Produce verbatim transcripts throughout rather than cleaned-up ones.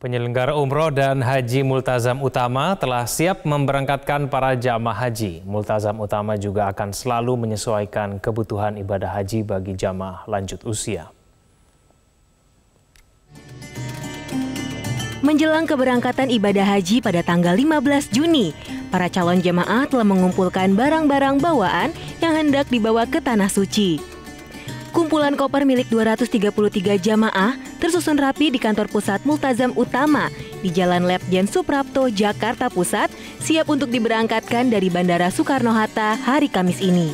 Penyelenggara Umroh dan Haji Multazam Utama telah siap memberangkatkan para jamaah haji. Multazam Utama juga akan selalu menyesuaikan kebutuhan ibadah haji bagi jamaah lanjut usia. Menjelang keberangkatan ibadah haji pada tanggal lima belas Juni, para calon jamaah telah mengumpulkan barang-barang bawaan yang hendak dibawa ke Tanah Suci. Kumpulan koper milik dua ratus tiga puluh tiga jamaah tersusun rapi di kantor pusat Multazam Utama di Jalan Letjen Suprapto, Jakarta Pusat, siap untuk diberangkatkan dari Bandara Soekarno-Hatta hari Kamis ini.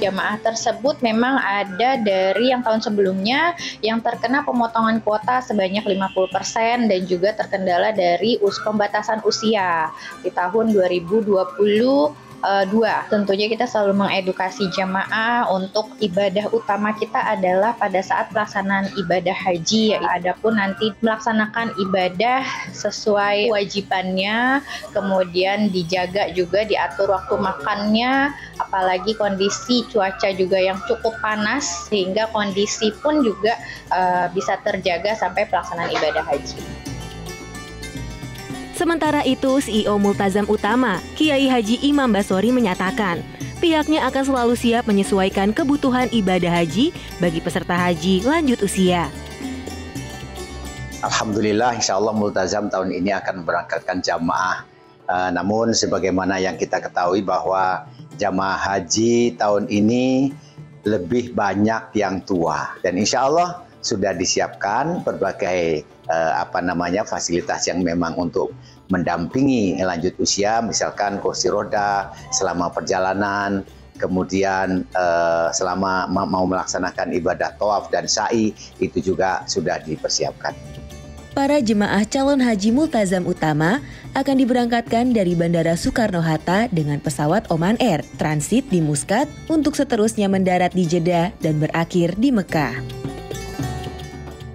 Jamaah tersebut memang ada dari yang tahun sebelumnya yang terkena pemotongan kuota sebanyak lima puluh persen dan juga terkendala dari pembatasan usia di tahun dua ribu dua puluh. Uh, dua, tentunya kita selalu mengedukasi jamaah untuk ibadah utama kita adalah pada saat pelaksanaan ibadah haji, yaitu adapun nanti melaksanakan ibadah sesuai kewajibannya, kemudian dijaga juga, diatur waktu makannya, apalagi kondisi cuaca juga yang cukup panas sehingga kondisi pun juga uh, bisa terjaga sampai pelaksanaan ibadah haji. Sementara itu, C E O Multazam Utama, Kiai Haji Imam Basori menyatakan, pihaknya akan selalu siap menyesuaikan kebutuhan ibadah haji bagi peserta haji lanjut usia. Alhamdulillah, insya Allah Multazam tahun ini akan memberangkatkan jamaah. Uh, namun sebagaimana yang kita ketahui bahwa jamaah haji tahun ini lebih banyak yang tua. Dan insya Allah sudah disiapkan berbagai Eh, apa namanya fasilitas yang memang untuk mendampingi lanjut usia, misalkan kursi roda selama perjalanan, kemudian eh, selama mau melaksanakan ibadah tawaf dan sa'i itu juga sudah dipersiapkan. Para jemaah calon haji Multazam Utama akan diberangkatkan dari Bandara Soekarno-Hatta dengan pesawat Oman Air, transit di Muscat untuk seterusnya mendarat di Jeddah dan berakhir di Mekah.